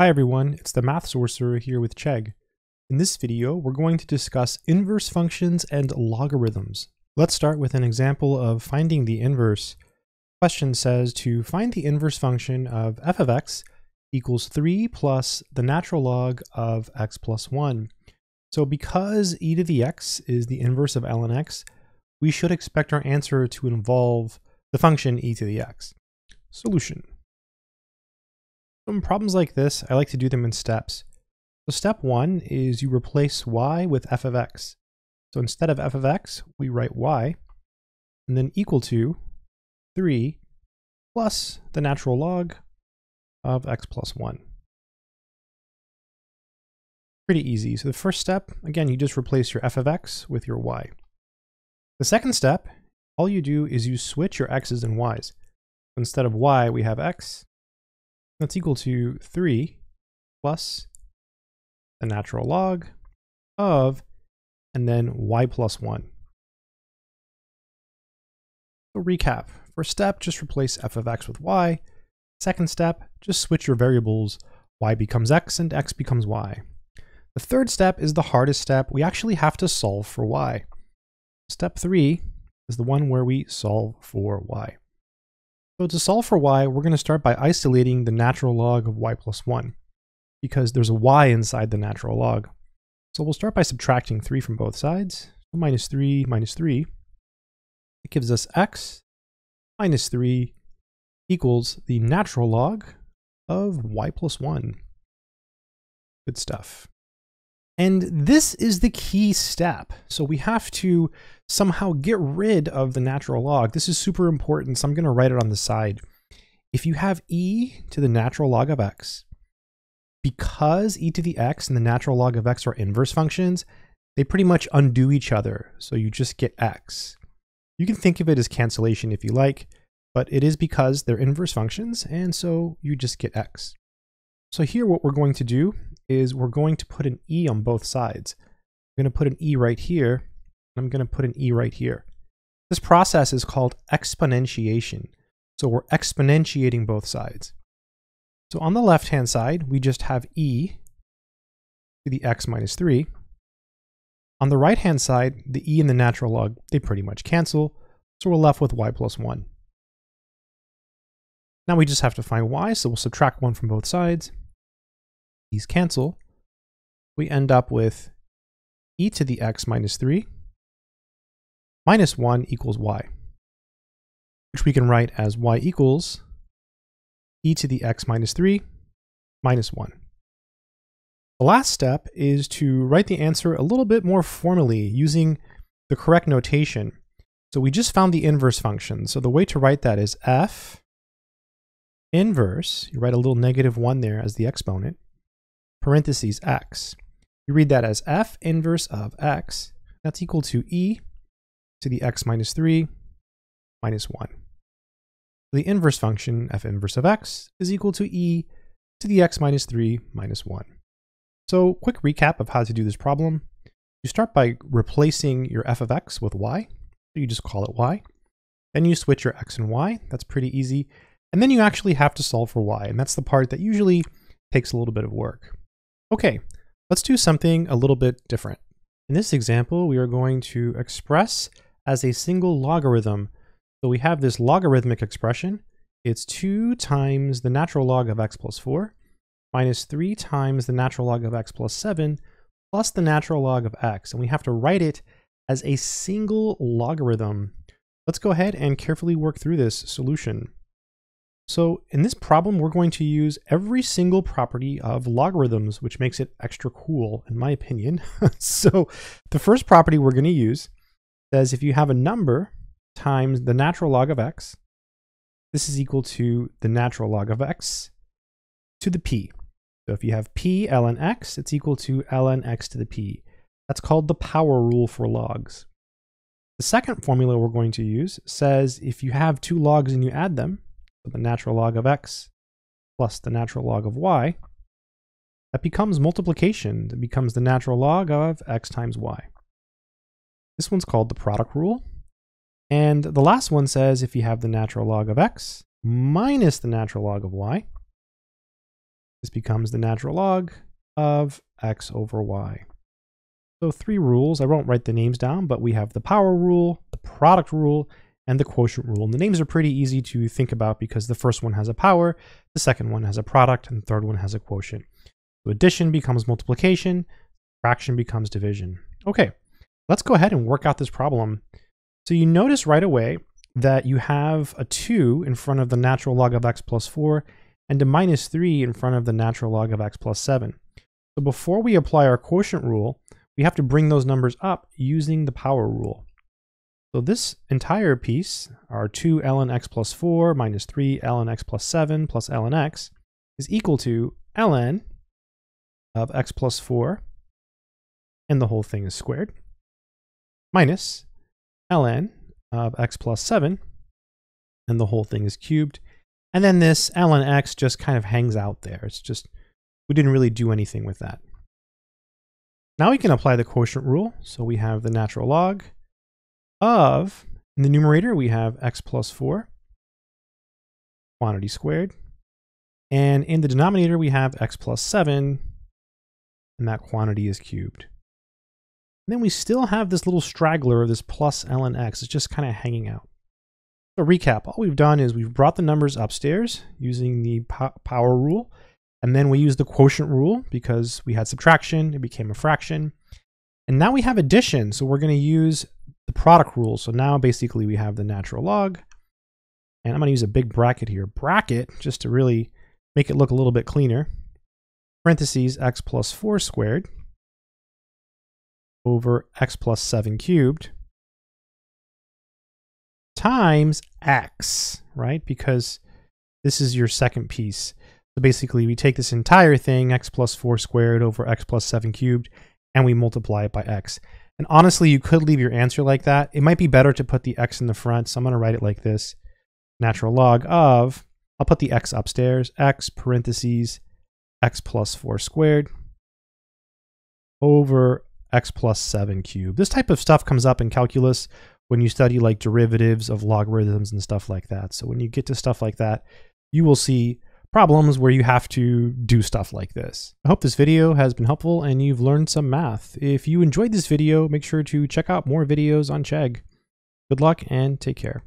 Hi everyone, it's the Math Sorcerer here with Chegg. In this video, we're going to discuss inverse functions and logarithms. Let's start with an example of finding the inverse. The question says to find the inverse function of f of x equals 3 plus the natural log of x plus 1. So because e to the x is the inverse of ln x, we should expect our answer to involve the function e to the x. Solution. Some problems like this, I like to do them in steps. So step one is you replace y with f of x. So instead of f of x, we write y, and then equal to 3 plus the natural log of x plus 1. Pretty easy. So the first step, again, you just replace your f of x with your y. The second step, all you do is you switch your x's and y's. So instead of y, we have x. That's equal to 3 plus the natural log of, and then y plus 1. So recap. First step, just replace f of x with y. Second step, just switch your variables. Y becomes x and x becomes y. The third step is the hardest step. We actually have to solve for y. Step 3 is the one where we solve for y. So to solve for y, we're going to start by isolating the natural log of y plus 1, because there's a y inside the natural log. So we'll start by subtracting 3 from both sides. So minus 3, it gives us x minus 3 equals the natural log of y plus 1. Good stuff. And this is the key step. So we have to somehow get rid of the natural log. This is super important, so I'm going to write it on the side. If you have e to the natural log of x, because e to the x and the natural log of x are inverse functions, they pretty much undo each other. So you just get x. You can think of it as cancellation if you like, but it is because they're inverse functions, and so you just get x. So here what we're going to do is we're going to put an e on both sides. I'm going to put an e right here, and I'm going to put an e right here. This process is called exponentiation. So we're exponentiating both sides. So on the left-hand side, we just have e to the x minus 3. On the right-hand side, the e and the natural log, they pretty much cancel, so we're left with y plus 1. Now we just have to find y, so we'll subtract 1 from both sides. These cancel, we end up with e to the x minus 3 minus 1 equals y, which we can write as y equals e to the x minus 3 minus 1. The last step is to write the answer a little bit more formally using the correct notation. So we just found the inverse function. So the way to write that is f inverse, you write a little negative 1 there as the exponent, parentheses x. You read that as f inverse of x. That's equal to e to the x minus 3 minus 1. The inverse function f inverse of x is equal to e to the x minus 3 minus 1. So quick recap of how to do this problem. You start by replacing your f of x with y. So you just call it y. Then you switch your x and y. That's pretty easy. And then you actually have to solve for y. And that's the part that usually takes a little bit of work. Okay, let's do something a little bit different. In this example, we are going to express as a single logarithm. So we have this logarithmic expression. It's 2 times the natural log of x plus 4 minus 3 times the natural log of x plus 7 plus the natural log of x. And we have to write it as a single logarithm. Let's go ahead and carefully work through this solution. So in this problem, we're going to use every single property of logarithms, which makes it extra cool, in my opinion. So the first property we're going to use says if you have a number times the natural log of x, this is equal to the natural log of x to the p. So if you have p ln x, it's equal to ln x to the p. That's called the power rule for logs. The second formula we're going to use says if you have 2 logs and you add them, so the natural log of x plus the natural log of y, that becomes multiplication. It becomes the natural log of x times y. This one's called the product rule. And the last one says if you have the natural log of x minus the natural log of y, This becomes the natural log of x over y. So three rules. I won't write the names down, but we have the power rule, the product rule, and the quotient rule. And the names are pretty easy to think about because the first one has a power, the second one has a product, and the third one has a quotient. So addition becomes multiplication, subtraction becomes division. Okay, let's go ahead and work out this problem. So you notice right away that you have a 2 in front of the natural log of x plus 4 and a minus 3 in front of the natural log of x plus 7. So before we apply our quotient rule, we have to bring those numbers up using the power rule. So this entire piece, our 2 ln x plus 4 minus 3 ln x plus 7 plus ln x, is equal to ln of x plus 4, and the whole thing is squared, minus ln of x plus 7, and the whole thing is cubed. And then this ln x just kind of hangs out there. It's just, we didn't really do anything with that. Now we can apply the quotient rule. So we have the natural log of, in the numerator, we have x plus 4, quantity squared. And in the denominator, we have x plus 7, and that quantity is cubed. And then we still have this little straggler of this plus ln x. It's just kind of hanging out. So recap, all we've done is we've brought the numbers upstairs using the power rule. And then we used the quotient rule because we had subtraction, it became a fraction. And now we have addition. So we're going to use the product rule. So now basically we have the natural log. And I'm going to use a big bracket here. Bracket, just to really make it look a little bit cleaner. Parentheses x plus 4 squared over x plus 7 cubed times x, right? Because this is your second piece. So basically we take this entire thing, x plus 4 squared over x plus 7 cubed, and we multiply it by x. And honestly, you could leave your answer like that. It might be better to put the x in the front, so I'm going to write it like this. Natural log of, I'll put the x upstairs, x parentheses x plus 4 squared over x plus 7 cubed. This type of stuff comes up in calculus when you study like derivatives of logarithms and stuff like that. So when you get to stuff like that, you will see problems where you have to do stuff like this. I hope this video has been helpful and you've learned some math. If you enjoyed this video, make sure to check out more videos on Chegg. Good luck and take care.